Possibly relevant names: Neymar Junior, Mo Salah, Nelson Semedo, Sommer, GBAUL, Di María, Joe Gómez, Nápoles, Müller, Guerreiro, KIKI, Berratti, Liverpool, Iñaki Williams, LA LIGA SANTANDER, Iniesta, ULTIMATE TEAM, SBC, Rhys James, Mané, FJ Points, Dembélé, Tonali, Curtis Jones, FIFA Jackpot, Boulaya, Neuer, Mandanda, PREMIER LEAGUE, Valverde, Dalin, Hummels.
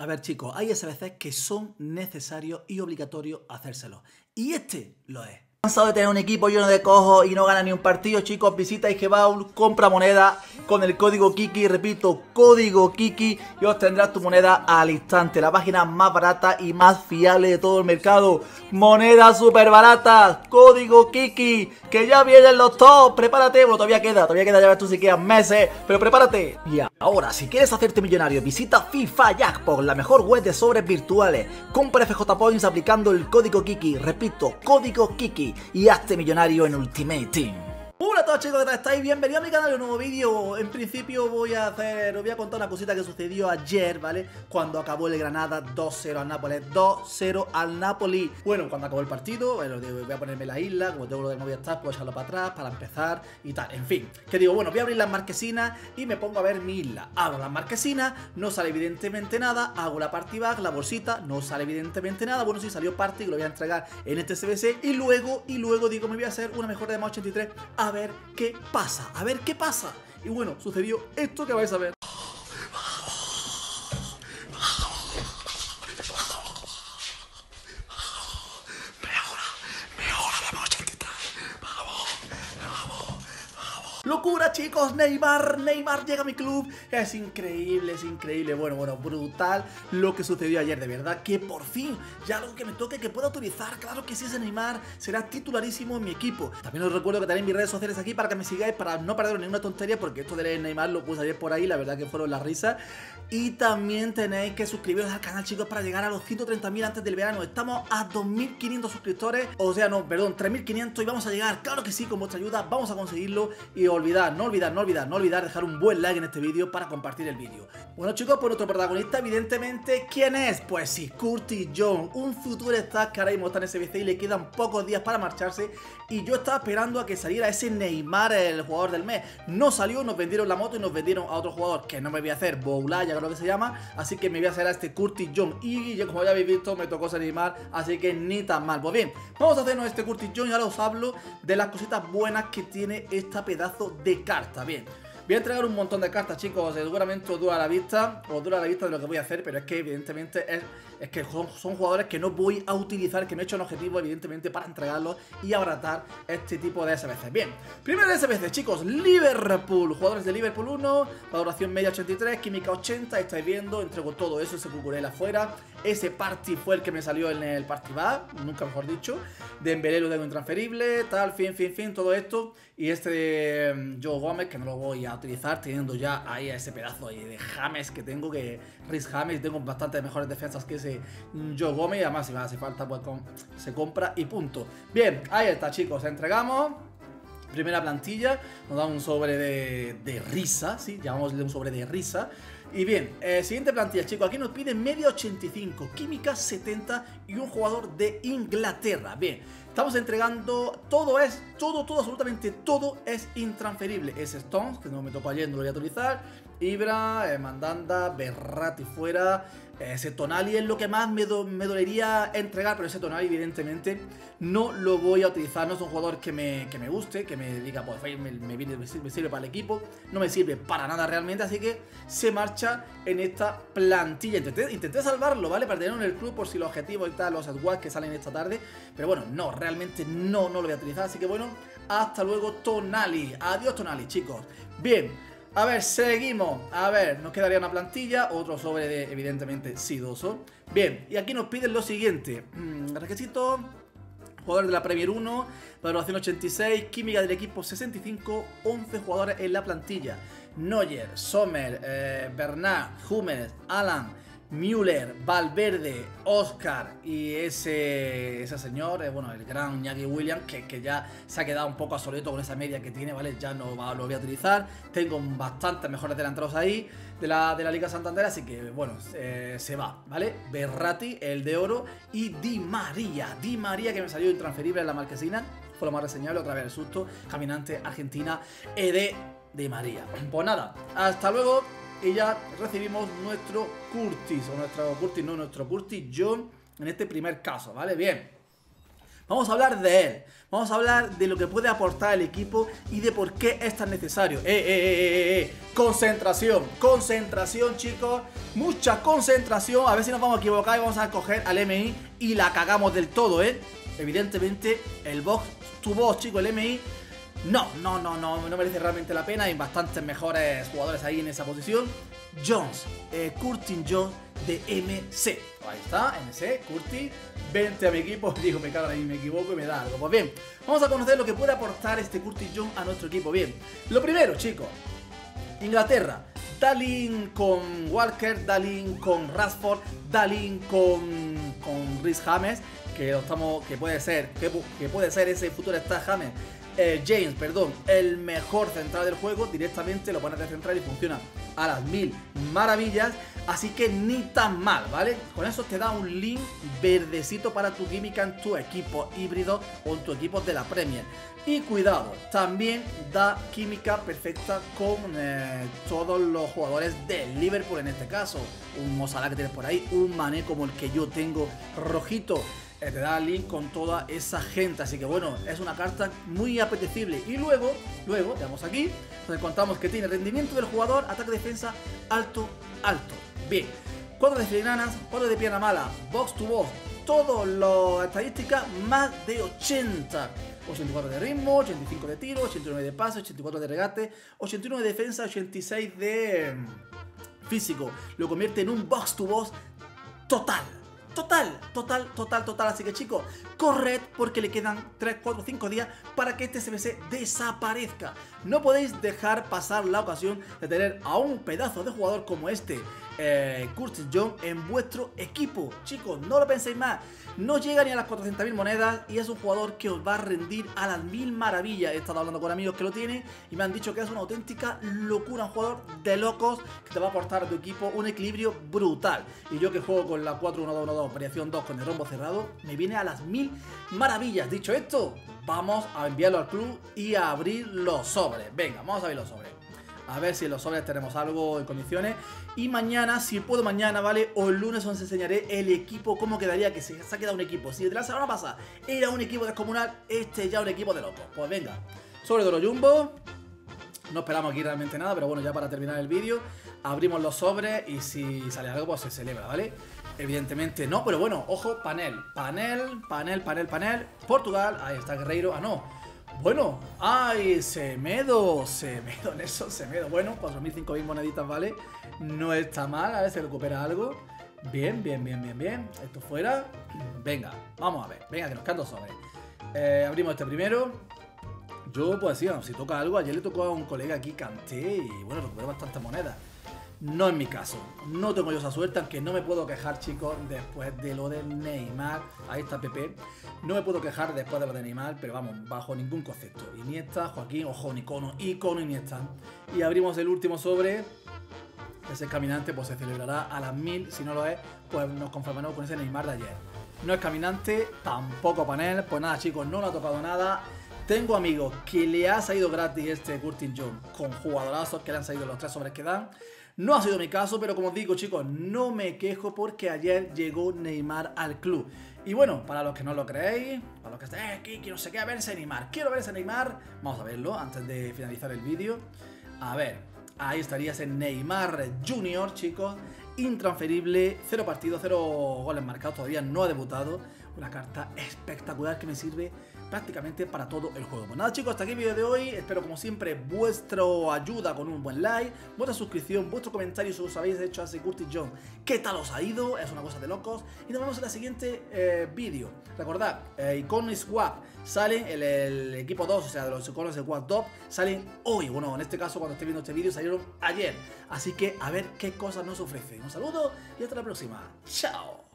A ver, chicos, hay SBCs que son necesarios y obligatorios hacérselos. Y este lo es. Cansado de tener un equipo lleno de cojos y no gana ni un partido, chicos, visita GBAUL, compra moneda con el código Kiki, repito, código Kiki, y obtendrás tu moneda al instante. La página más barata y más fiable de todo el mercado. Monedas súper baratas, código Kiki, que ya vienen los top. Prepárate, bueno, todavía queda, ya ves tú si quedan meses, pero prepárate. Y ahora, si quieres hacerte millonario, visita FIFA Jackpot, la mejor web de sobres virtuales. Compra FJ Points aplicando el código Kiki, repito, código Kiki, y hazte millonario en Ultimate Team. Hola a todos, chicos, ¿qué tal estáis? Bienvenidos a mi canal, un nuevo vídeo. En principio os voy a contar una cosita que sucedió ayer, ¿vale? Cuando acabó el Granada 2-0 al Nápoles. 2-0 al Nápoles. Bueno, cuando acabó el partido, bueno, voy a ponerme la isla. Como tengo lo de no voy a estar, puedo echarlo para atrás para empezar y tal, en fin. Que digo, bueno, voy a abrir las marquesinas y me pongo a ver mi isla. Abro las marquesinas, no sale evidentemente nada. Hago la party back, la bolsita, no sale evidentemente nada. Bueno, sí salió party, que lo voy a entregar en este SBC. Y luego digo, me voy a hacer una mejor de más 83. A ver qué pasa, a ver qué pasa. Y bueno, sucedió esto que vais a ver. ¡Locura, chicos! Neymar llega a mi club. Es increíble, es increíble. Bueno, brutal lo que sucedió ayer. De verdad que por fin, ya algo que me toque, que pueda autorizar. Claro que sí, ese Neymar será titularísimo en mi equipo. También os recuerdo que tenéis mis redes sociales aquí para que me sigáis, para no perderos ninguna tontería, porque esto de Neymar lo puse ayer por ahí. La verdad que fueron las risas. Y también tenéis que suscribiros al canal, chicos, para llegar a los 130.000 antes del verano. Estamos a 2.500 suscriptores. O sea, no, perdón, 3.500 y vamos a llegar. Claro que sí, con vuestra ayuda vamos a conseguirlo. Y os no olvidar dejar un buen like en este vídeo para compartir el vídeo. Bueno, chicos, pues nuestro protagonista, evidentemente, ¿quién es? Pues sí, Curtis Jones, un futuro star que ahora mismo está en SBC y le quedan pocos días para marcharse. Y yo estaba esperando a que saliera ese Neymar, el jugador del mes. No salió, nos vendieron la moto y nos vendieron a otro jugador que no me voy a hacer, Boulaya, creo que se llama. Así que me voy a hacer a este Curtis Jones. Y yo, como ya habéis visto, me tocó ese Neymar, así que ni tan mal. Pues bien, vamos a hacernos este Curtis Jones y ahora os hablo de las cositas buenas que tiene esta pedazo de carta. Bien, voy a entregar un montón de cartas, chicos. Seguramente os dura la vista de lo que voy a hacer, pero es que evidentemente es que son jugadores que no voy a utilizar, que me he hecho un objetivo evidentemente para entregarlos y abaratar este tipo de SBC. Bien, primero SBC, chicos, Liverpool, jugadores de Liverpool 1, valoración media 83, química 80, estáis viendo, entrego todo eso, ese cucurela afuera. Ese party fue el que me salió en el party bar, nunca mejor dicho. Dembélé lo tengo intransferible, tal, fin, todo esto. Y este Joe Gómez, que no lo voy a utilizar, teniendo ya ahí a ese pedazo ahí de James que tengo, que Rhys James, tengo bastantes mejores defensas que ese Joe Gómez. Y además, si me hace falta, pues se compra y punto. Bien, ahí está, chicos, entregamos. Primera plantilla, nos da un sobre de risa, sí, llamámosle un sobre de risa. Y bien, siguiente plantilla, chicos, aquí nos piden media 85, química 70 y un jugador de Inglaterra. Bien, estamos entregando, absolutamente todo es intransferible. Es Stones, que no me tocó ayer, no lo voy a utilizar. Ibra, Mandanda, Berratti fuera. Ese Tonali es lo que más me dolería entregar, pero ese Tonali evidentemente no lo voy a utilizar. No es un jugador que me guste, que me diga, pues me sirve para el equipo. No me sirve para nada realmente, así que se marcha en esta plantilla. Intenté salvarlo, ¿vale? Para tenerlo en el club por si los objetivos y tal, los squads que salen esta tarde. Pero bueno, no, realmente no lo voy a utilizar. Así que bueno, hasta luego, Tonali. Adiós, Tonali, chicos. Bien. A ver, seguimos. A ver, nos quedaría una plantilla, otro sobre de, evidentemente, Sidoso. Bien, y aquí nos piden lo siguiente. Requisito, jugador de la Premier 1, valoración 86, química del equipo 65, 11 jugadores en la plantilla. Neuer, Sommer, Bernard, Hummels, Alan, Müller, Valverde, Oscar y ese señor, bueno, el gran Iñaki Williams, que ya se ha quedado un poco obsoleto con esa media que tiene, ¿vale? Ya no lo voy a utilizar. Tengo bastantes mejores delanteros ahí de la Liga Santander, así que, bueno, se va, ¿vale? Berratti, el de oro, y Di María, que me salió intransferible en la marquesina, fue lo más reseñable, otra vez el susto, caminante Argentina, ED de María. Pues nada, hasta luego. Y ya recibimos nuestro Curtis, o nuestro Curtis Jones en este primer caso, ¿vale? Bien. Vamos a hablar de él, vamos a hablar de lo que puede aportar el equipo y de por qué es tan necesario. Concentración, concentración, chicos, mucha concentración. A ver si nos vamos a equivocar y vamos a coger al MI y la cagamos del todo, ¿eh? Evidentemente el box to box, chicos, el MI no merece realmente la pena. Hay bastantes mejores jugadores ahí en esa posición. Jones, Curtis Jones de MC. Ahí está, MC, Curtis. Vente a mi equipo. Digo, me cago ahí, me equivoco y me da algo. Pues bien, vamos a conocer lo que puede aportar este Curtis Jones a nuestro equipo. Bien, lo primero, chicos, Inglaterra. Dalin con Walker, Dalin con Rashford, Dalin con Rhys James, que puede ser ese futuro está James. James, perdón, el mejor central del juego. Directamente lo pones de central y funciona a las mil maravillas. Así que ni tan mal, ¿vale? Con eso te da un link verdecito para tu química en tu equipo híbrido o en tu equipo de la Premier. Y cuidado, también da química perfecta con todos los jugadores del Liverpool. En este caso, un Mo Salah que tienes por ahí, un Mané como el que yo tengo rojito. Te da link con toda esa gente. Así que bueno, es una carta muy apetecible. Y luego, veamos aquí, nos encontramos que tiene rendimiento del jugador, ataque, defensa, alto, alto. Bien, 4 de filigranas, 4 de pierna mala, box to box, todas las estadísticas más de 80. 84 de ritmo, 85 de tiro, 89 de pase, 84 de regate, 89 de defensa, 86 de físico. Lo convierte en un box to box total. Así que chicos, corred porque le quedan 3, 4, 5 días para que este SBC desaparezca. No podéis dejar pasar la ocasión de tener a un pedazo de jugador como este Curtis Jones en vuestro equipo. Chicos, no lo penséis más. No llega ni a las 400.000 monedas y es un jugador que os va a rendir a las mil maravillas. He estado hablando con amigos que lo tienen y me han dicho que es una auténtica locura. Un jugador de locos que te va a aportar a tu equipo un equilibrio brutal. Y yo que juego con la 4-1-2-1-2 variación 2 con el rombo cerrado, me viene a las mil maravillas. Dicho esto, vamos a enviarlo al club y a abrir los sobres. Venga, vamos a abrir los sobres, a ver si en los sobres tenemos algo en condiciones. Y mañana, si puedo mañana, ¿vale? O el lunes os enseñaré el equipo, cómo quedaría, que se ha quedado un equipo. Si de la semana pasada era un equipo descomunal, este es ya un equipo de locos. Pues venga, sobre todo jumbo. No esperamos aquí realmente nada, pero bueno, ya para terminar el vídeo, abrimos los sobres y si sale algo, pues se celebra, ¿vale? Evidentemente no, pero bueno, ojo, panel. Portugal, ahí está Guerreiro, ah no. Bueno, ay, Semedo, Nelson Semedo. Bueno, 4.000 moneditas, ¿vale? No está mal, a ver si recupera algo. Bien. Esto fuera. Venga, vamos a ver. Venga, que nos canto sobre. Abrimos este primero. Yo, pues sí, bueno, si toca algo. Ayer le tocó a un colega aquí, canté y bueno, recuperé bastantes monedas. No es mi caso, no tengo yo esa suerte, aunque no me puedo quejar, chicos, después de lo de Neymar. Ahí está Pepe, no me puedo quejar después de lo de Neymar, pero vamos, bajo ningún concepto. Iniesta, Joaquín, ojo, icono Iniesta. Y abrimos el último sobre. Ese caminante pues se celebrará a las 1000, si no lo es, pues nos conformaremos con ese Neymar de ayer. No es caminante, tampoco panel, pues nada, chicos, no le ha tocado nada. Tengo amigos que le ha salido gratis este Curtis Jones, con jugadorazos que le han salido los 3 sobres que dan. No ha sido mi caso, pero como os digo, chicos, no me quejo porque ayer llegó Neymar al club. Y bueno, para los que no lo creéis, para los que estáis aquí, que no sé qué, a ver ese Neymar, quiero ver ese Neymar. Vamos a verlo antes de finalizar el vídeo. A ver, ahí estaría ese Neymar Junior, chicos, intransferible, 0 partidos, 0 goles marcados, todavía no ha debutado. Una carta espectacular que me sirve prácticamente para todo el juego. Pues nada, chicos, hasta aquí el vídeo de hoy. Espero como siempre vuestra ayuda con un buen like, vuestra suscripción, vuestro comentario si os habéis hecho a ese Curtis Jones. ¿Qué tal os ha ido? Es una cosa de locos. Y nos vemos en el siguiente vídeo. Recordad, Icon Swap salen el equipo 2, o sea, de los iconos de Swap 2 salen hoy. Bueno, en este caso, cuando esté viendo este vídeo, salieron ayer. Así que a ver qué cosas nos ofrecen. Un saludo y hasta la próxima. Chao.